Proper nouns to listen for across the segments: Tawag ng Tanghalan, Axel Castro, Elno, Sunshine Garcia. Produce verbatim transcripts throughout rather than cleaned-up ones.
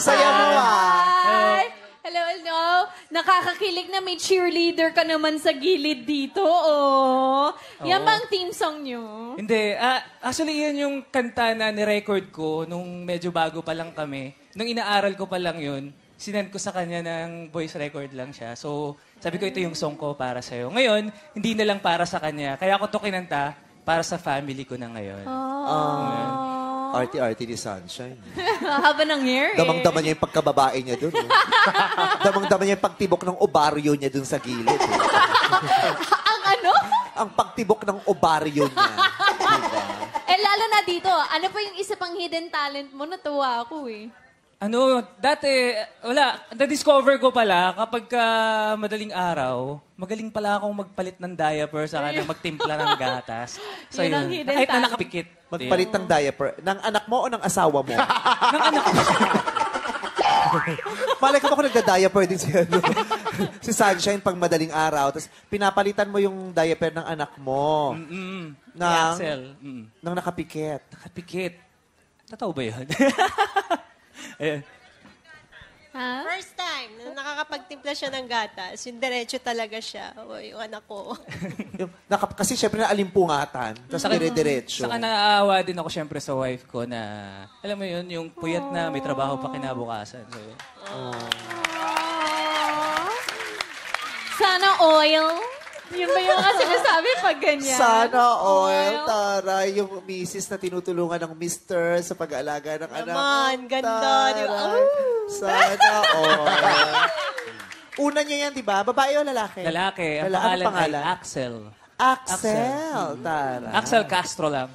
Saya mo ah. Hello, Elno. Nakakakilig na may cheerleader ka naman sa gilid dito, oh. Yan bang theme song nyo? Hindi. Uh, actually, yan yung kanta na nirecord ko nung medyo bago pa lang kami. Nung inaaral ko pa lang yun, sinend ko sa kanya ng voice record lang siya. So, sabi ko, ito yung song ko para sa'yo. Ngayon, hindi na lang para sa kanya. Kaya ako to kinanta para sa family ko na ngayon. Oh. Arty-arty ni Sunshine. Haba ng hair eh. Damang-dama niya yung pagkababae niya dun. Eh. Damang-dama niya yung pagtibok ng obaryo niya dun sa gilid. Eh. Ang ano? Ang pagtibok ng obaryo niya. Diba? Eh, lalo na dito. Ano pa yung isa pang hidden talent mo? Natuwa ako eh. Ano, dati, wala, na-discover ko pala, kapag uh, madaling araw, magaling pala akong magpalit ng diaper sa kanang magtimpla ng gatas. So yun, yun kahit na nakapikit. Magpalit ng diaper. Ng anak mo o ng asawa mo? Ng anak mo. Malay ko ba kung nagda-diaper din si, ano, si Sunshine pang madaling araw, tapos pinapalitan mo yung diaper ng anak mo. Mm-mm. Ng, Axel. Mm-mm. Ng nakapikit. Nakapikit. Totoo ba yun? Ayan. Huh? First time, na nakakapagtimpla siya ng gatas, yung diretso talaga siya. O, yung anak ko. Kasi syempre na alimpungatan, tapos dire-diretso. Saka naaawa din ako syempre sa wife ko na, alam mo yun, yung puyat na may trabaho pa kinabukasan. So, oh. Sana oil. Yun ba yung mga sinasabi pag ganyan? Sana oil, oh, taray. Yung misis na tinutulungan ng mister sa pag-aalaga ng Come anak. Naman, ganda. Oh. Sana oil. Una niya yan, di ba? Babae o lalaki? Lalaki. Ang Lala pangalan, pangalan ay Axel. Axel, Axel. Taray. Axel Castro lang.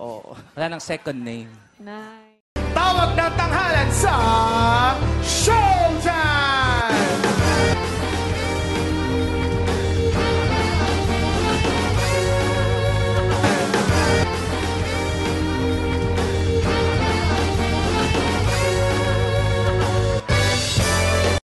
Oo. Wala ng second name. Nice. Tawag ng Tanghalan sa...